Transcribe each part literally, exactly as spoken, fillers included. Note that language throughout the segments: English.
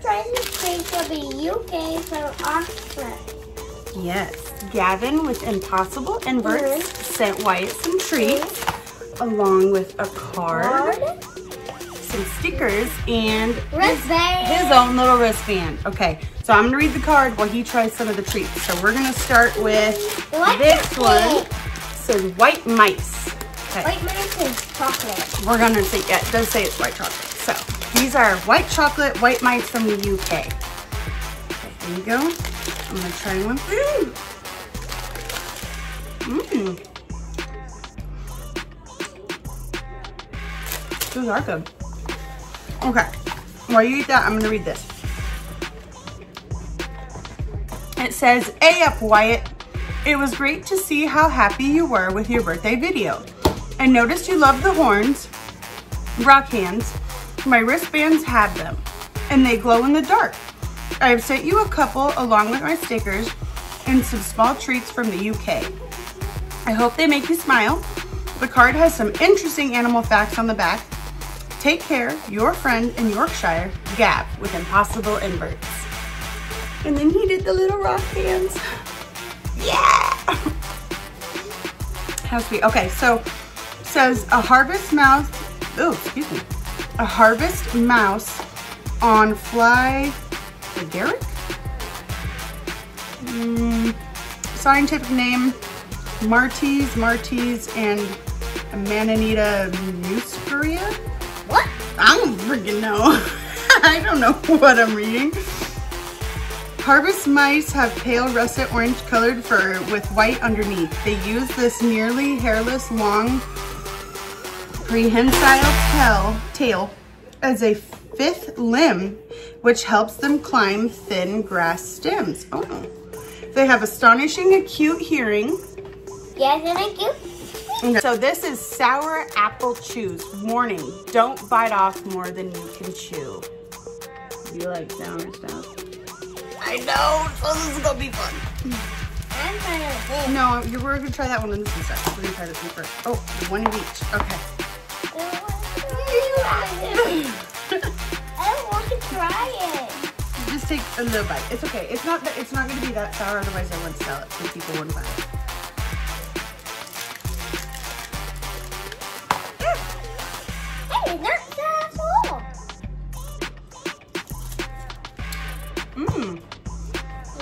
surprise treat for the U K from Oxford. Yes, Gavin with Impossible Inverts mm -hmm. sent Wyatt some treats mm -hmm. along with a card, card? some stickers, and wristband. His, his own little wristband. Okay, so I'm gonna read the card while he tries some of the treats. So we're gonna start with what this one. It says white mice. Okay. White mice is chocolate. We're gonna say, yeah, it does say it's white chocolate. So these are white chocolate, white mites from the U K. There you go. I'm gonna try one. Mmm. Mm. Those are good. Okay, while you eat that, I'm gonna read this. It says, "A up, Wyatt. It was great to see how happy you were with your birthday video. I noticed you loved the horns, rock hands. My wristbands have them, and they glow in the dark. I have sent you a couple along with my stickers and some small treats from the U K. I hope they make you smile. The card has some interesting animal facts on the back. Take care, your friend in Yorkshire, Gav with Impossible Inverts." And then he did the little rock hands. Yeah! How sweet. Okay, so it says a harvest mouse. Oh, excuse me. A harvest mouse on fly Derek? Mm, scientific name Martes martes and Mananita muscaria? What? I don't freaking know. I don't know what I'm reading. Harvest mice have pale russet orange colored fur with white underneath. They use this nearly hairless long prehensile tail as a fifth limb, which helps them climb thin grass stems. Oh. They have astonishing acute hearing. Yes, and acute. Okay. So this is sour apple chews. Warning, don't bite off more than you can chew. You like sour stuff? I know, so this is gonna be fun. I'm trying to No, you we're gonna try that one in this one. We're gonna try this one first. Oh, one of each, okay. I don't want to try it. Just take a little bite. It's okay. It's not that it's not going to be that sour. Otherwise, I wouldn't sell it. So people wouldn't buy it. Hey, not sour at all. Mmm.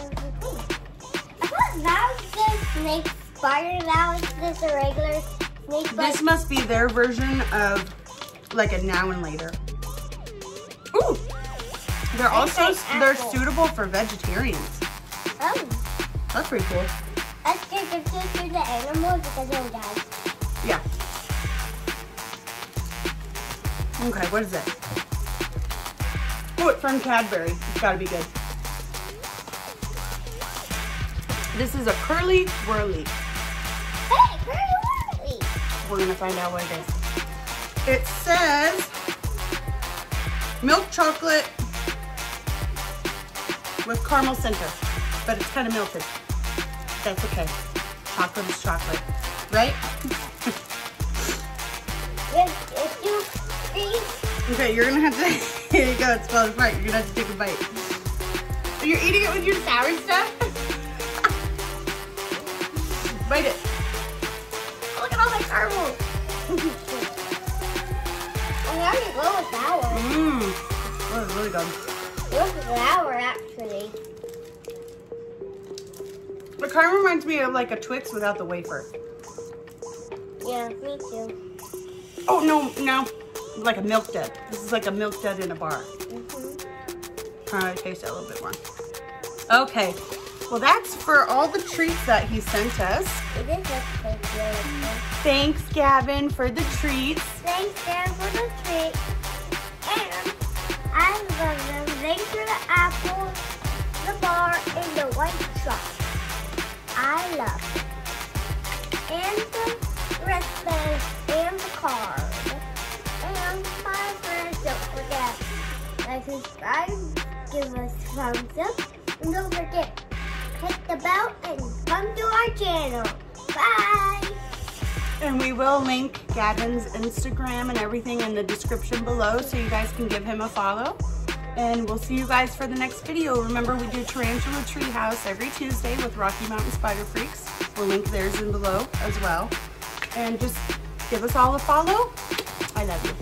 I thought that was just snake spider. That was just a regular snake spider. This must be their version of like a now and later. Ooh, they're also like they're suitable for vegetarians. Oh, that's pretty cool. I scared them to the animals because they're dead. Yeah. Okay, what is this? Oh, it's from Cadbury. It's got to be good. This is a Curly Whirly. Hey, Curly Whirly. We're gonna find out what it is. It says milk chocolate with caramel center, but it's kind of melted. That's okay. Chocolate is chocolate, right? Okay, you're gonna have to. Here you go. It's falling apart. You're gonna have to take a bite. You're eating it with your sour stuff. Bite it. Look at all that caramel. I already go with that one. Mmm. That was really good. It was sour, actually. It kind of reminds me of like a Twix without the wafer. Yeah, me too. Oh, no, no. Like a Milk Dud. This is like a Milk Dud in a bar. Mm-hmm. Trying to taste it a little bit more. Okay. Well, that's for all the treats that he sent us. It is just so Thanks, Gavin, for the treats. Thanks, Gavin, for the treats. And I love them. Thanks for the apple, the bar, and the white chocolate. I love it. And the wristband, and the card. And my friends, don't forget. Like, subscribe, give us thumbs up, and don't forget. Hit the bell and come to our channel. Bye! And we will link Gavin's Instagram and everything in the description below so you guys can give him a follow. and we'll see you guys for the next video. Remember, we do Tarantula Treehouse every Tuesday with Rocky Mountain Spider Freaks. We'll link theirs in below as well. And just give us all a follow. I love you.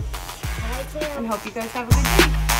I too. And hope you guys have a good day.